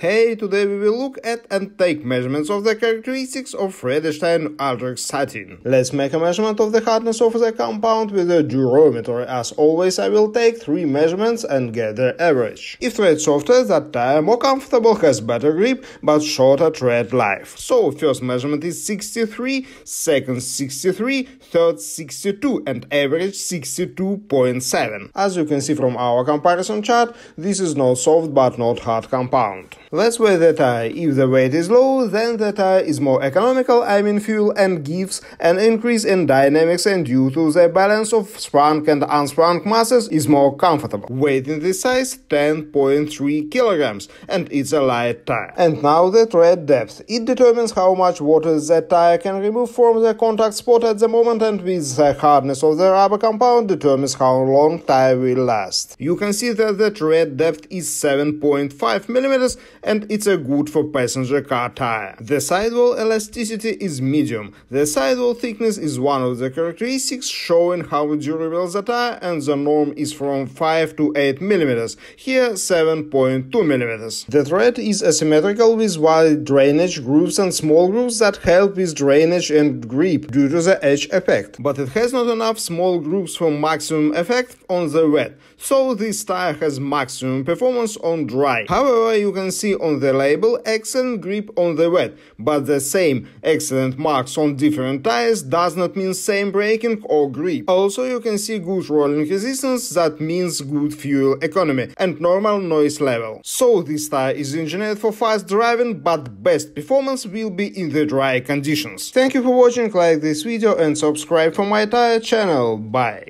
Hey, today we will look at and take measurements of the characteristics of Vredestein Ultrac Satin. Let's make a measurement of the hardness of the compound with a durometer. As always, I will take three measurements and get their average. If thread softer, that tire more comfortable, has better grip, but shorter thread life. So, first measurement is 63, second 63, third 62, and average 62.7. As you can see from our comparison chart, this is not soft but not hard compound. Let's weigh the tire. If the weight is low, then the tire is more economical, fuel, and gives an increase in dynamics, and due to the balance of sprung and unsprung masses is more comfortable. Weight in this size 10.3 kilograms, and it's a light tire. And now the tread depth. It determines how much water the tire can remove from the contact spot at the moment, and with the hardness of the rubber compound determines how long tire will last. You can see that the tread depth is 7.5 millimeters. And it's a good for passenger car tire. The sidewall elasticity is medium. The sidewall thickness is one of the characteristics showing how durable the tire, and the norm is from 5 to 8 millimeters, here 7.2 millimeters. The tread is asymmetrical with wide drainage grooves and small grooves that help with drainage and grip due to the edge effect. But it has not enough small grooves for maximum effect on the wet, so this tire has maximum performance on dry. However, you can see on the label excellent grip on the wet, but the same excellent marks on different tires does not mean same braking or grip. Also, you can see good rolling resistance, that means good fuel economy and normal noise level. So this tire is engineered for fast driving, but best performance will be in the dry conditions. Thank you for watching, like this video and subscribe for my tire channel. Bye!